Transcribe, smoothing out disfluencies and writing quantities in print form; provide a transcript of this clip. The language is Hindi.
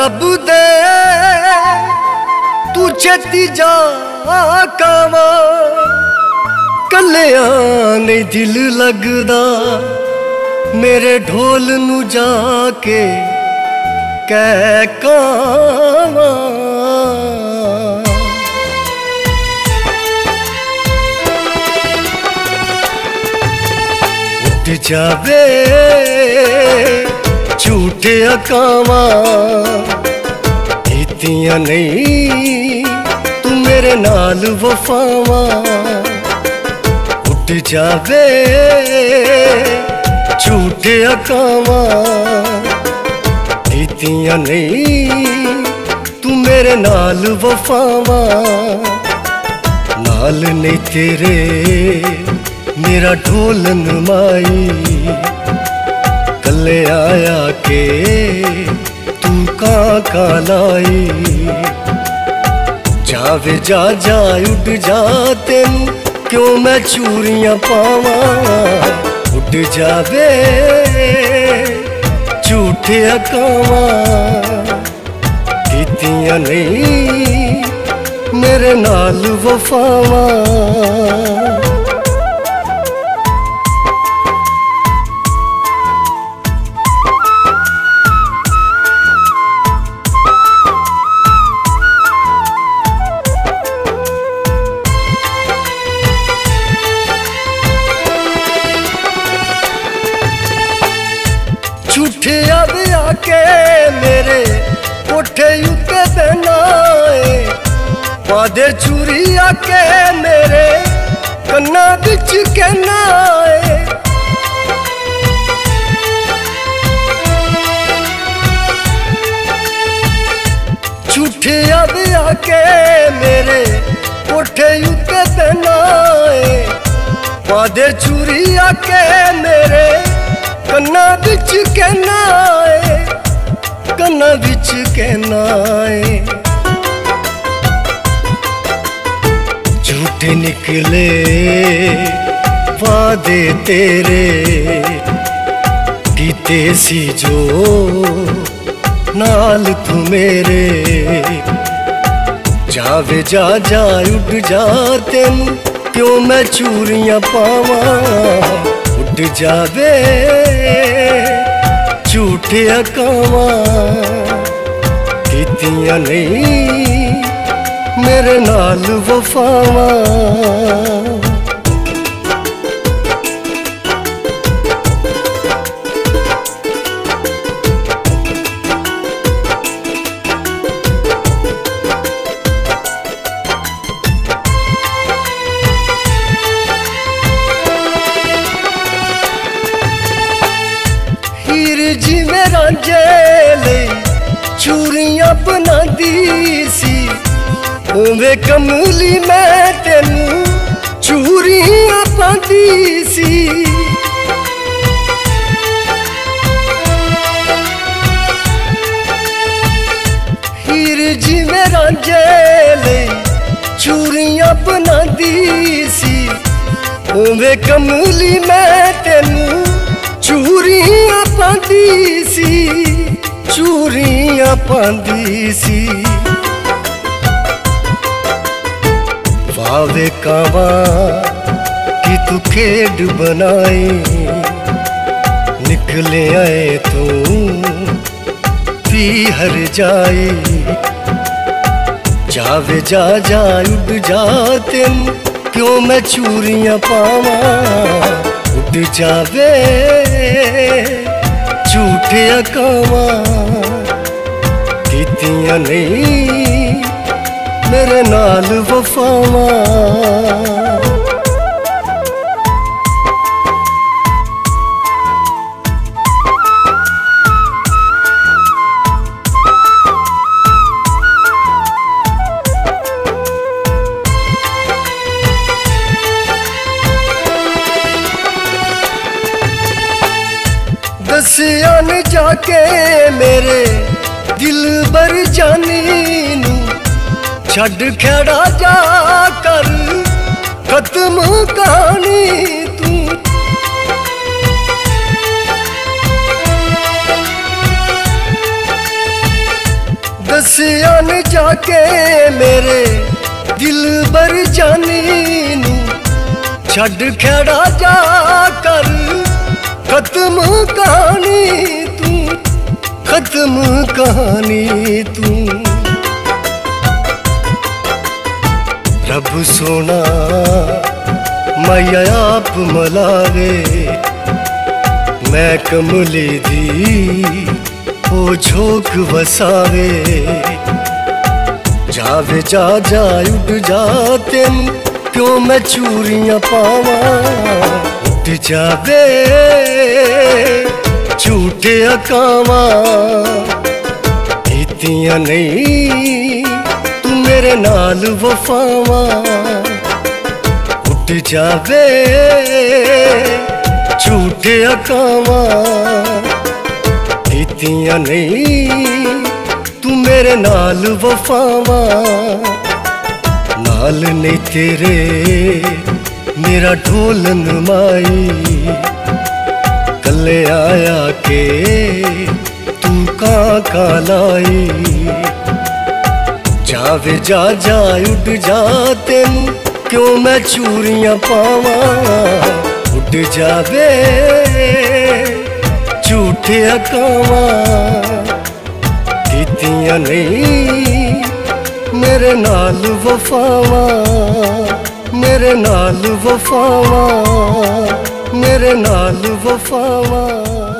रब दे तू चेती जा कामा कलिया नहीं दिल लगदा मेरे ढोल नू जाके कह कामा। उठ जावे झूठिया कावां कीतियां नहीं तू मेरे नाल वफावां। उठ जावे झूठिया कावां कीतियां नहीं तू मेरे नाल वफावां। नाल नहीं तेरे मेरा ढोलन माई ले आया के तू का लाई जावे जा जा उड़ जा तेनू क्यों मैं चूरियां पावा। उड़ जावे झूठे अकावा कीतियां नहीं मेरे नाल वफावा। झूठिया भी आके मेरे कोठे उत्ते बहना है वादे चूरी आके मेरे कन्ना बिच कहना है। झूठिया भी आके मेरे कोठे उत्ते बहना है वादे चूरी आके मेरे कन्ना बिच कहना है। कन्ना बिच कहना है झूठे निकले वादे तेरे कीते सी जो नाल तू मेरे। जावे जा जा उड़ जा तेनू क्यों मैं चूरियां पावा। उड़ जावे झूठे अकावां कीतियां नहीं मेरे नाल वफावां। जेले चूरियां बना दी सी उवे कमली मैं तेनू चूरियां पाती सी। हीर जी मेरा जेले चूरियां बना दी सी उवे कमली मैं तेनू चूरियां पाती सी। चूरियां पाती सी वावे कावां कि तू खेड बनाई निकले आए तू पी हर जाई। जावे जा जा उड़ जा तेनू क्यों मैं चूरियां पावा। उड़ जावे झूठे अकावां कीतियां नहीं मेरे नाल वफावां। दसियां न जाके मेरे दिल बर जानी नू छड़ खड़ा जा कर खत्म कहानी तू। जाके मेरे दिलबर जानी नू छड़ खड़ा जा कर खत्म कहानी तू, खत्म कहानी तू। रब सोना माया आप मलावे मैं कमली दी ओ झोंक वसावे जावे जा जा उठ जा तेन क्यों मैं चूरियां पावा उठ जावे झूठिया कावा इतिया नहीं तू मेरे नाल वफावा उठ जावे झूठिया कावा इतिया नहीं तू मेरे नाल वफावा नाल नहीं तेरे मेरा ढोलन माई कले आया के तू का लाई जावे जा जा उठ जा तेन क्यों मैं चूरियां पावा उठ जावे झूठिया कावां कीतियां नहीं मेरे नाल वफावा मेरे नाल वफावा मेरे नाल वफावा।